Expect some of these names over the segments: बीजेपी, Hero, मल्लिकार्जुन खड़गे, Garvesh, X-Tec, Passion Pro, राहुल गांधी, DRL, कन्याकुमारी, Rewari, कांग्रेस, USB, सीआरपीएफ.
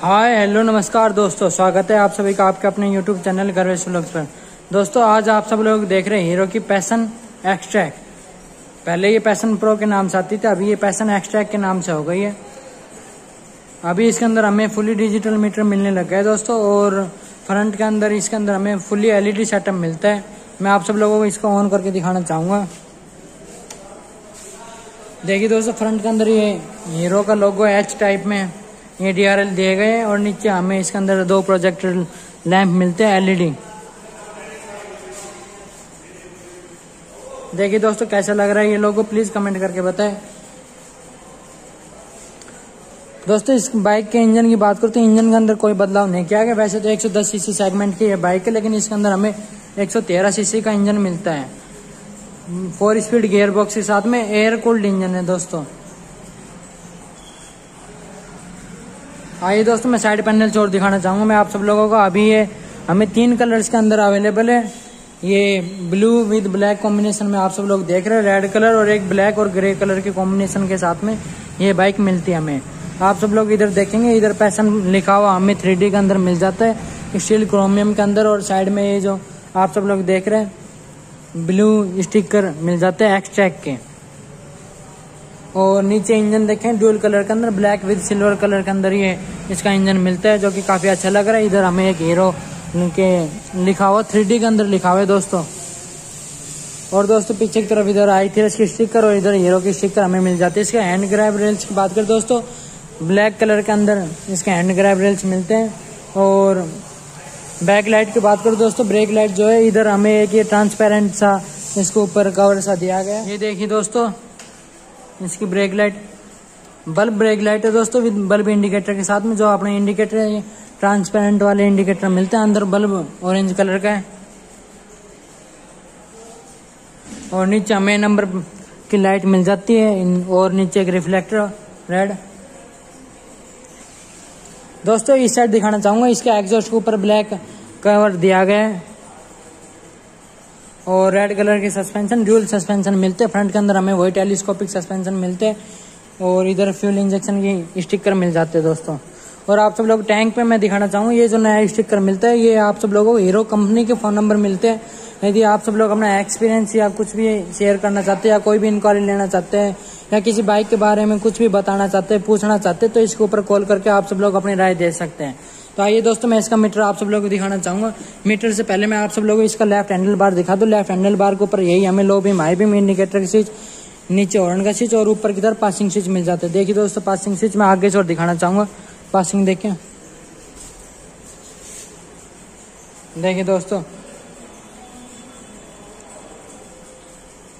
Hi hello नमस्कार दोस्तों, स्वागत है आप सभी का आपके अपने यूट्यूब चैनल गर्वेश लॉग्स पर। दोस्तों आज आप सब लोग देख रहे हैं हीरो की पैशन एक्सट्रैक्ट। पहले ये पैशन प्रो के नाम से आती थी, अभी ये पैशन एक्सट्रैक्ट के नाम से हो गई है। अभी इसके अंदर हमें फुली डिजिटल मीटर मिलने लग गया है दोस्तों, और फ्रंट के अंदर इसके अंदर हमें फुली एलईडी सेटअप मिलता है। मैं आप सब लोगों को इसको ऑन करके दिखाना चाहूँगा। देखिए दोस्तों, फ्रंट के अंदर ये हीरो का लोगो एच टाइप में ये DRL दिए गए हैं, और नीचे हमें इसके अंदर दो प्रोजेक्टर लैंप मिलते हैं LED। देखिए दोस्तों कैसा लग रहा है ये लोगो, प्लीज कमेंट करके बताएं। दोस्तों इस बाइक के इंजन की बात करूँ तो इंजन के अंदर कोई बदलाव नहीं किया गया। वैसे तो 110 सीसी सेगमेंट की ये बाइक है, लेकिन इसके अंदर हमें 113 सीसी का इंजन मिलता है। 4 स्पीड गियर बॉक्स के साथ में एयर कूल्ड इंजन है दोस्तों। आइए दोस्तों मैं साइड पैनल छोड़ दिखाना चाहूँगा मैं आप सब लोगों को। अभी ये हमें 3 कलर्स के अंदर अवेलेबल है। ये ब्लू विद ब्लैक कॉम्बिनेशन में आप सब लोग देख रहे हैं, रेड कलर और एक ब्लैक और ग्रे कलर के कॉम्बिनेशन के साथ में ये बाइक मिलती है हमें। आप सब लोग इधर देखेंगे, इधर पैशन लिखा हुआ हमें 3D के अंदर मिल जाता है, स्टील क्रोमियम के अंदर, और साइड में ये जो आप सब लोग देख रहे हैं ब्लू स्टिकर मिल जाते हैं एक्सट्रैक्ट के। और नीचे इंजन देखें ड्यूल कलर के अंदर, ब्लैक विद सिल्वर कलर के अंदर ये इसका इंजन मिलता है, जो कि काफ़ी अच्छा लग रहा है। इधर हमें एक हीरो के लिखा हुआ 3D के अंदर लिखा हुआ है दोस्तों। और दोस्तों पीछे की तरफ इधर आई थी इसकी स्टिकर, और इधर हीरो की स्टिकर हमें मिल जाती है। इसके हैंड ग्रैब रेल्स की बात करें दोस्तों, ब्लैक कलर के अंदर इसके हैंड ग्रैब रेल्स मिलते हैं। और बैक लाइट की बात करो दोस्तों, ब्रेक लाइट जो है इधर हमें एक ये ट्रांसपेरेंट सा इसको ऊपर कवर सा दिया गया है। ये देखिए दोस्तों इसकी brake light bulb brake light है दोस्तों, विद बल्ब इंडिकेटर के साथ में। जो अपने इंडिकेटर ट्रांसपेरेंट वाले इंडिकेटर मिलते हैं, अंदर बल्ब ऑरेंज कलर का है। और नीचे हमें नंबर की लाइट मिल जाती है, और नीचे एक रिफ्लेक्टर रेड। दोस्तों इस साइड दिखाना चाहूँगा, इसके एग्जॉस्ट के ऊपर ब्लैक कवर दिया गया है, और रेड कलर के सस्पेंशन ड्यूल सस्पेंशन मिलते हैं। फ्रंट के अंदर हमें वही टेलीस्कोपिक सस्पेंशन मिलते हैं, और इधर फ्यूल इंजेक्शन की स्टिकर मिल जाते हैं दोस्तों। और आप सब लोग टैंक पे मैं दिखाना चाहूँगा, ये जो नया स्टिकर मिलता है ये आप सब लोगों को हीरो कंपनी के फ़ोन नंबर मिलते हैं। यदि आप सब लोग अपना एक्सपीरियंस या कुछ भी शेयर करना चाहते हैं, या कोई भी इंक्वायरी लेना चाहते हैं, या किसी बाइक के बारे में कुछ भी बताना चाहते हैं, पूछना चाहते हैं, तो इसके ऊपर कॉल करके आप सब लोग अपनी राय दे सकते हैं। तो आइए दोस्तों मैं इसका मीटर आप सब लोगों को दिखाना चाहूँगा। मीटर से पहले मैं आप सब लोगों को इसका लेफ्ट हैंडल बार दिखा दूँ। लेफ्ट हैंडल बार के ऊपर यही हमें low beam high beam indicator का स्विच, नीचे हॉर्न का स्विच, और ऊपर की तरफ पासिंग स्विच मिल जाता है। देखिए दोस्तों पासिंग स्विच मैं आगे से और दिखाना चाहूँगा, पासिंग देखें। देखिए दोस्तों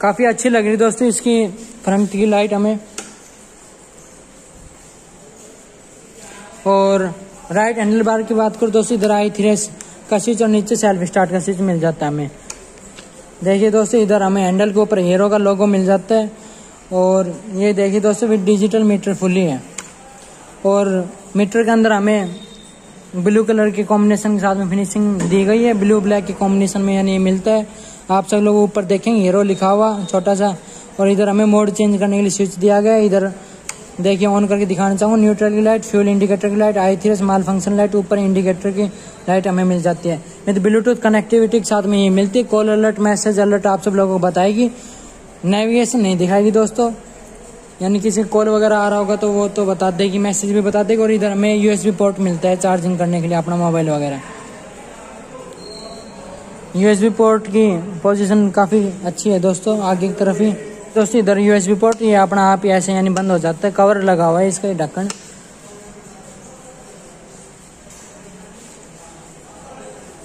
काफ़ी अच्छी लग रही दोस्तों इसकी फ्रंट की लाइट हमें। और राइट हैंडल बार की बात करो दोस्तों, इधर आई थ्रेस का स्विच और नीचे सेल्फ स्टार्ट का स्विच मिल जाता है हमें। देखिए दोस्तों इधर हमें हैंडल के ऊपर हीरो का लोगो मिल जाता है, और ये देखिए दोस्तों विद डिजिटल मीटर फुली है। और मीटर के अंदर हमें ब्लू कलर के कॉम्बिनेशन के साथ में फिनिशिंग दी गई है, ब्लू ब्लैक के कॉम्बिनेशन में यानी ये मिलता है। आप सब लोग ऊपर देखेंगे हीरो लिखा हुआ छोटा सा, और इधर हमें मोड चेंज करने के लिए स्विच दिया गया है। इधर देखिए ऑन करके दिखाना चाहूँगा, न्यूट्रल की लाइट, फ्यूल इंडिकेटर की लाइट, आई थ्रेस माल फंक्शन लाइट, ऊपर इंडिकेटर की लाइट हमें मिल जाती है। विद ब्लूटूथ कनेक्टिविटी के साथ में ये मिलती है। कॉल अलर्ट मैसेज अलर्ट आप सब लोगों को बताएगी, नेविगेशन नहीं दिखाएगी दोस्तों, यानी किसी कॉल वगैरह आ रहा होगा तो वो तो बता देगी, मैसेज भी बता देगी। और इधर हमें USB पोर्ट मिलता है चार्जिंग करने के लिए अपना मोबाइल वगैरह। USB पोर्ट की पोजीशन काफ़ी अच्छी है दोस्तों, आगे की तरफ ही दोस्तों। इधर USB पोर्ट ये अपना आप ही ऐसे यानी बंद हो जाता है, कवर लगा हुआ है इसका ढक्कन।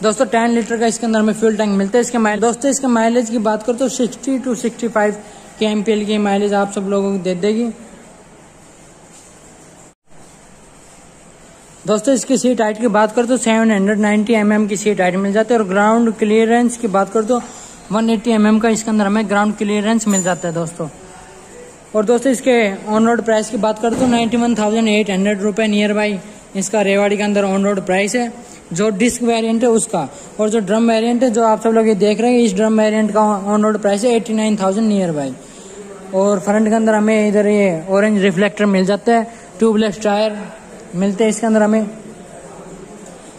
दोस्तों 10 लीटर का इसके अंदर हमें फ्यूल टैंक मिलता है। इसके दोस्तों इसके माइलेज की बात करते तो 60 to 65 kmpl की माइलेज आप सब लोगों को दे देगी। दोस्तों इसकी सीट हाइट की बात करते तो 790 mm की सीट हाइट मिल जाती है। और ग्राउंड क्लियरेंस की बात करते तो 180 mm का इसके अंदर हमें ग्राउंड क्लियरेंस मिल जाता है दोस्तों। और दोस्तों इसके ऑन रोड प्राइस की बात करते तो 91,800 रुपये नियर बाई इसका रेवाड़ी के अंदर ऑन रोड प्राइस है, जो डिस्क वेरिएंट है उसका। और जो ड्रम वेरिएंट है जो आप सब लोग ये देख रहे हैं, इस ड्रम वेरिएंट का ऑन रोड प्राइस है 89,000 नियर बाई। और फ्रंट के अंदर हमें इधर ये ऑरेंज रिफ्लेक्टर मिल जाता है, ट्यूबलेस टायर मिलते हैं इसके अंदर हमें।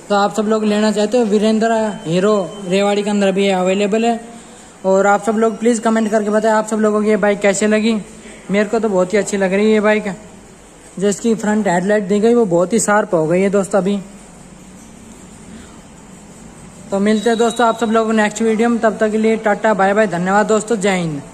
तो आप सब लोग लेना चाहते हो वीरेंद्र हीरो रेवाड़ी के अंदर भी अवेलेबल है। और आप सब लोग प्लीज़ कमेंट करके बताएं आप सब लोगों को ये बाइक कैसे लगी। मेरे को तो बहुत ही अच्छी लग रही है ये बाइक। जो इसकी फ्रंट हेडलाइट दी गई वो बहुत ही शार्प हो गई है दोस्तों। अभी तो मिलते हैं दोस्तों आप सब लोगों को नेक्स्ट वीडियो में, तब तक के लिए टाटा बाय बाय, धन्यवाद दोस्तों, जय हिंद।